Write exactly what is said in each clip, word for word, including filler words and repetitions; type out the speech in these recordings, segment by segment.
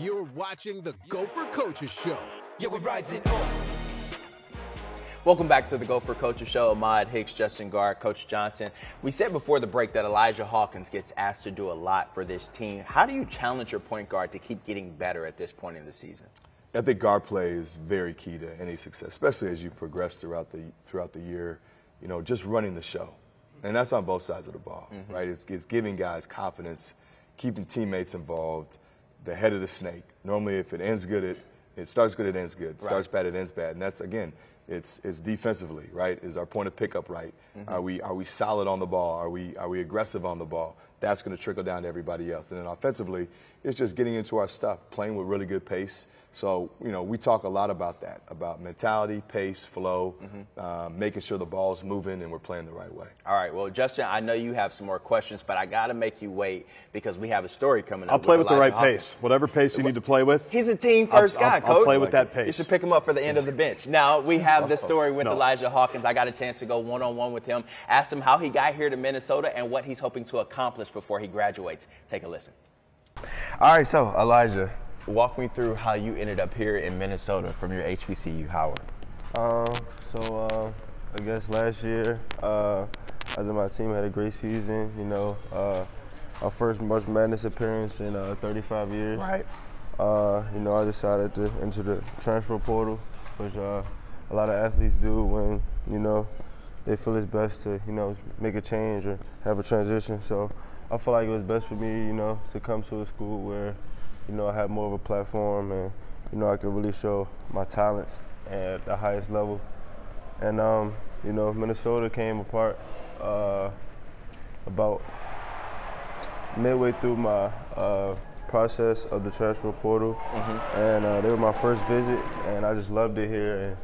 You're watching the Gopher Coaches Show. Yeah, we're rising up. Welcome back to the Gopher Coaches Show. Ahmad Hicks, Justin Garr, Coach Johnson. We said before the break that Elijah Hawkins gets asked to do a lot for this team. How do you challenge your point guard to keep getting better at this point in the season? I think guard play is very key to any success, especially as you progress throughout the throughout the year. You know, just running the show, and that's on both sides of the ball, mm-hmm. right? It's, it's giving guys confidence, keeping teammates involved. The head of the snake. Normally, if it ends good, it, it starts good, it ends good. It starts bad, it ends bad. And that's, again, it's, it's defensively, right? Is our point of pickup right? Mm-hmm. Are we, are we solid on the ball? Are we, are we aggressive on the ball? That's going to trickle down to everybody else. And then offensively, it's just getting into our stuff, playing with really good pace. So, you know, we talk a lot about that, about mentality, pace, flow, mm-hmm. uh, making sure the ball's moving and we're playing the right way. All right. Well, Justin, I know you have some more questions, but I got to make you wait because we have a story coming up. I'll play with, with the right Hawkins. Pace, whatever pace you need to play with. He's a team first I'll, guy, I'll, Coach. I'll play with that pace. You should pick him up for the end of the bench. Now, we have this story with no. Elijah Hawkins. I got a chance to go one-on-one with him, ask him how he got here to Minnesota and what he's hoping to accomplish before he graduates. Take a listen. All right. So, Elijah. Walk me through how you ended up here in Minnesota from your H B C U, Howard. Um, so uh, I guess last year, uh, I think my team had a great season. You know, uh, our first March Madness appearance in uh, thirty-five years. Right. Uh, you know, I decided to enter the transfer portal, which uh, a lot of athletes do when you know they feel it's best to you know make a change or have a transition. So I feel like it was best for me, you know, to come to a school where. You know, I have more of a platform and, you know, I can really show my talents at the highest level. And, um, you know, Minnesota came apart uh, about midway through my uh, process of the transfer portal. Mm-hmm. And uh, they were my first visit, and I just loved it here. And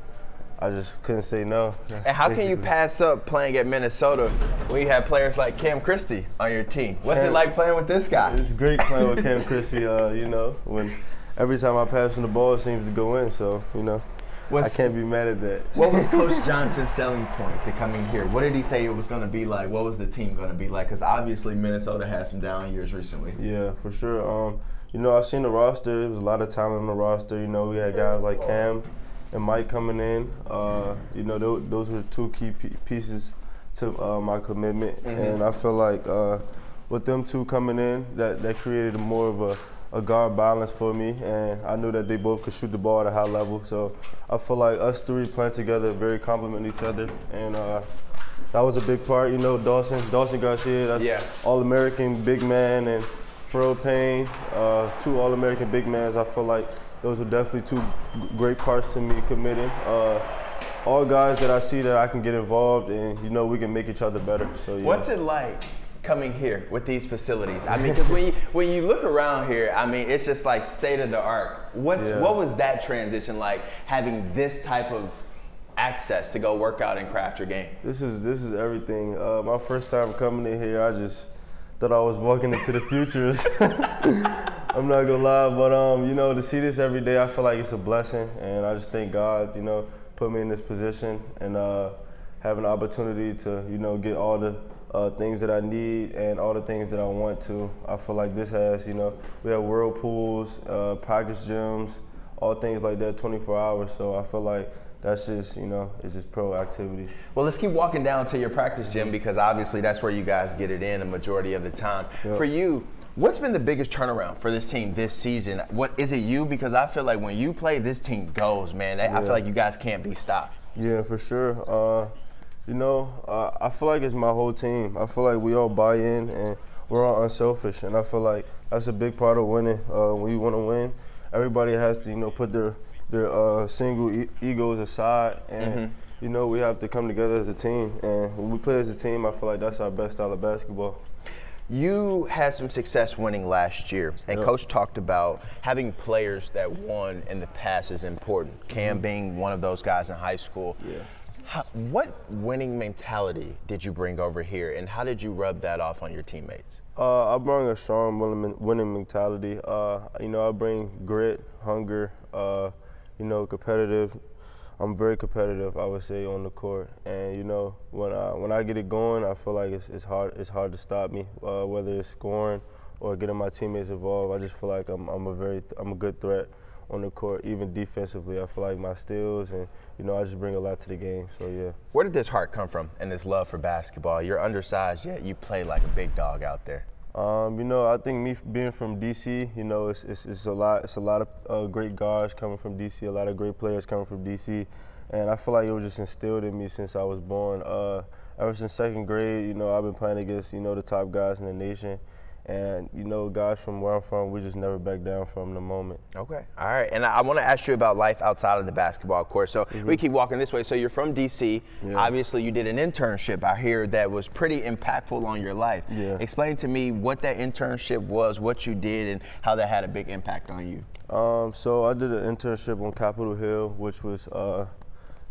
I just couldn't say no. That's and how can you pass up playing at Minnesota when you have players like Cam Christie on your team? What's Cam, it like playing with this guy? It's great playing with Cam Christie, uh, you know, when every time I pass him the ball, it seems to go in, so, you know, What's, I can't be mad at that. What was Coach Johnson's selling point to coming here? What did he say it was going to be like? What was the team going to be like? Because obviously Minnesota had some down years recently. Yeah, for sure. Um, you know, I've seen the roster. There was a lot of talent on the roster. You know, we had guys like Cam and Mike coming in, uh, you know, th those were two key pieces to uh, my commitment. Mm-hmm. And I feel like uh, with them two coming in, that, that created more of a, a guard balance for me. And I knew that they both could shoot the ball at a high level. So I feel like us three playing together very complement each other. And uh, that was a big part. You know, Dawson, Dawson Garcia, that's yeah. All-American big man, and Ferrell Payne, uh, two All-American big mans, I feel like. Those are definitely two great parts to me committing. Uh, all guys that I see that I can get involved in, you know, we can make each other better. So, yeah. What's it like coming here with these facilities? I mean, because when you, when you look around here, I mean, it's just like state of the art. What's, yeah. What was that transition like, having this type of access to go work out and craft your game? This is, this is everything. Uh, my first time coming in here, I just thought I was walking into the futures. I'm not gonna lie, but um, you know, to see this every day, I feel like it's a blessing, and I just thank God, you know, put me in this position and uh, have an opportunity to, you know, get all the uh, things that I need and all the things that I want to. I feel like this has, you know, we have whirlpools, uh, practice gyms, all things like that, twenty-four hours. So I feel like. That's just, you know, it's just pro activity. Well, let's keep walking down to your practice gym because obviously that's where you guys get it in a majority of the time. Yep. For you, what's been the biggest turnaround for this team this season? What is it you? Because I feel like when you play, this team goes, man. Yeah. I feel like you guys can't be stopped. Yeah, for sure. Uh, you know, uh, I feel like it's my whole team. I feel like we all buy in and we're all unselfish. And I feel like that's a big part of winning. Uh, when you want to win, everybody has to, you know, put their – their uh, single e egos aside, and mm-hmm. you know, we have to come together as a team. And when we play as a team, I feel like that's our best style of basketball. You had some success winning last year, and yep. Coach talked about having players that won in the past is important. Cam mm-hmm. being one of those guys in high school. Yeah. How, what winning mentality did you bring over here, and how did you rub that off on your teammates? Uh, I bring a strong winning mentality. Uh, you know, I bring grit, hunger, uh, you know, competitive. I'm very competitive, I would say, on the court. And you know, when I when I get it going, I feel like it's it's hard it's hard to stop me. Uh, whether it's scoring or getting my teammates involved. I just feel like I'm, I'm a very I'm a good threat on the court, even defensively. I feel like my steals and, you know, I just bring a lot to the game, so yeah. Where did this heart come from and this love for basketball? You're undersized, yet you play like a big dog out there. Um, you know, I think me being from D C, you know, it's, it's, it's a lot it's a lot of uh, great guards coming from D C, a lot of great players coming from D C, and I feel like it was just instilled in me since I was born. Uh, ever since second grade, you know, I've been playing against, you know, the top guys in the nation. And, you know, guys from where I'm from, we just never back down from the moment. Okay. All right. And I, I want to ask you about life outside of the basketball court. So mm-hmm. we keep walking this way. So you're from D C. Yeah. Obviously, you did an internship out here that was pretty impactful on your life. Yeah. Explain to me what that internship was, what you did, and how that had a big impact on you. Um, so I did an internship on Capitol Hill, which was, uh,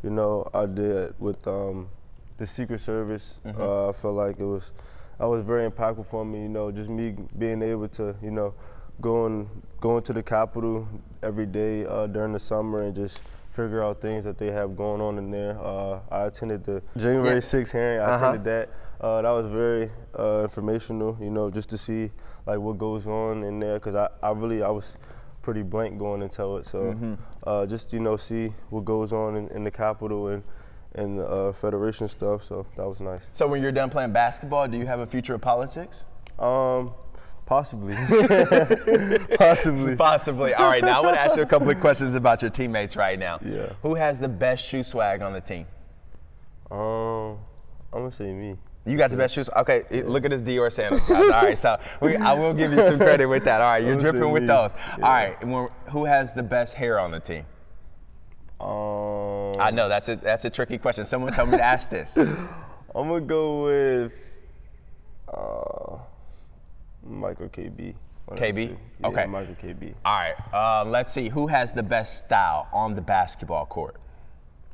you know, I did with um, the Secret Service. Mm-hmm. uh, I felt like it was... That was very impactful for me, you know, just me being able to, you know, going going to the Capitol every day uh, during the summer and just figure out things that they have going on in there. Uh, I attended the January sixth hearing. I uh-huh. attended that. Uh, that was very uh, informational, you know, just to see like what goes on in there, because I, I really I was pretty blank going into it. So mm-hmm. uh, just you know see what goes on in, in the Capitol and. and uh, Federation stuff, so that was nice. So when you're done playing basketball, do you have a future of politics? Um, possibly. Possibly. Possibly. All right, now I want to ask you a couple of questions about your teammates right now. Yeah. Who has the best shoe swag on the team? Um, I'm going to say me. You got the best shoes? Okay, yeah. Look at this Dior sandals, guys. All right, so we, I will give you some credit with that. All right, you're dripping with me. Those. Yeah. All right, when, who has the best hair on the team? Um, I know that's a that's a tricky question. Someone told me to ask this. I'm gonna go with uh, Michael K B. K B, yeah, okay. Michael K B. All right. Uh, let's see who has the best style on the basketball court.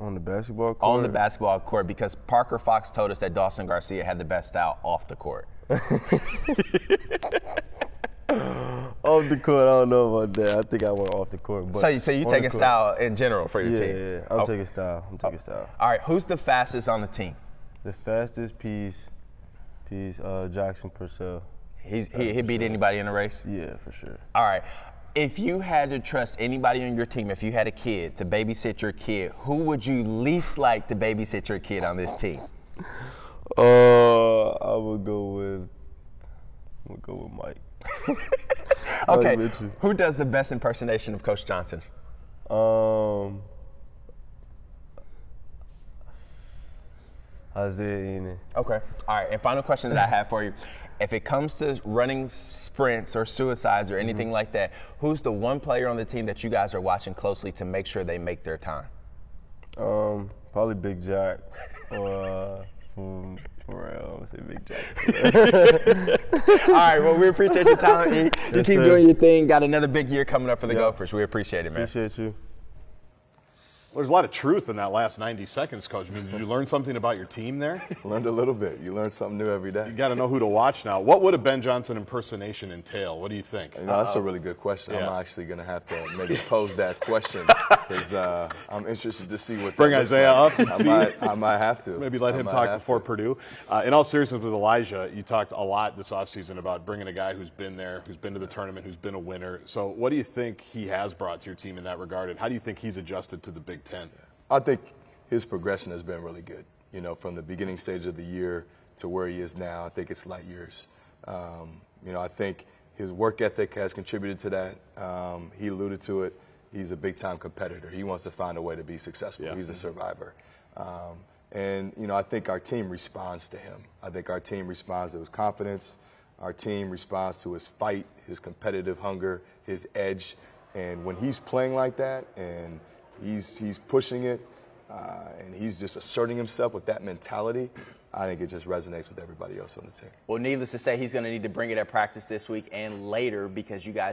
On the basketball court. On the basketball court, because Parker Fox told us that Dawson Garcia had the best style off the court. Off the court, I don't know about that. I think I went off the court. But so you, so you taking style in general for your yeah, team? Yeah, yeah. I'm okay. taking style. I'm taking style. All right, who's the fastest on the team? The fastest piece, piece uh, Jackson Purcell. He's, he he beat sure. anybody in the race? Yeah, for sure. All right. If you had to trust anybody on your team, if you had a kid to babysit your kid, who would you least like to babysit your kid on this team? Uh, I would go with, I would go with Mike. Okay, who does the best impersonation of Coach Johnson? Um, Isaiah Eny. Okay, all right, and final question that I have for you. If it comes to running sprints or suicides or anything mm-hmm. like that, who's the one player on the team that you guys are watching closely to make sure they make their time? Um, probably Big Jack or uh, for, for real, I'm gonna say Big Jack. All right, well, we appreciate your time. You, you yes, keep sir. doing your thing. Got another big year coming up for the yep. Gophers. We appreciate it, man. Appreciate you. Well, there's a lot of truth in that last ninety seconds, Coach. I mean, did you learn something about your team there? Learned a little bit. You learn something new every day. You got to know who to watch now. What would a Ben Johnson impersonation entail? What do you think? You know, that's uh, a really good question. Yeah. I'm actually going to have to maybe pose that question because uh, I'm interested to see what. Bring Isaiah like. up. I might, I might have to. Maybe let I him talk before to. Purdue. Uh, in all seriousness, with Elijah, you talked a lot this offseason about bringing a guy who's been there, who's been to the tournament, who's been a winner. So, what do you think he has brought to your team in that regard, and how do you think he's adjusted to the Big ten? I think his progression has been really good. You know, from the beginning stage of the year to where he is now, I think it's light years. Um, you know, I think his work ethic has contributed to that. Um, he alluded to it. He's a big-time competitor. He wants to find a way to be successful. Yeah. He's a survivor. Um, and, you know, I think our team responds to him. I think our team responds to his confidence. Our team responds to his fight, his competitive hunger, his edge. And when he's playing like that and – He's, he's pushing it, uh, and he's just asserting himself with that mentality. I think it just resonates with everybody else on the team. Well, needless to say, he's going to need to bring it at practice this week and later because you guys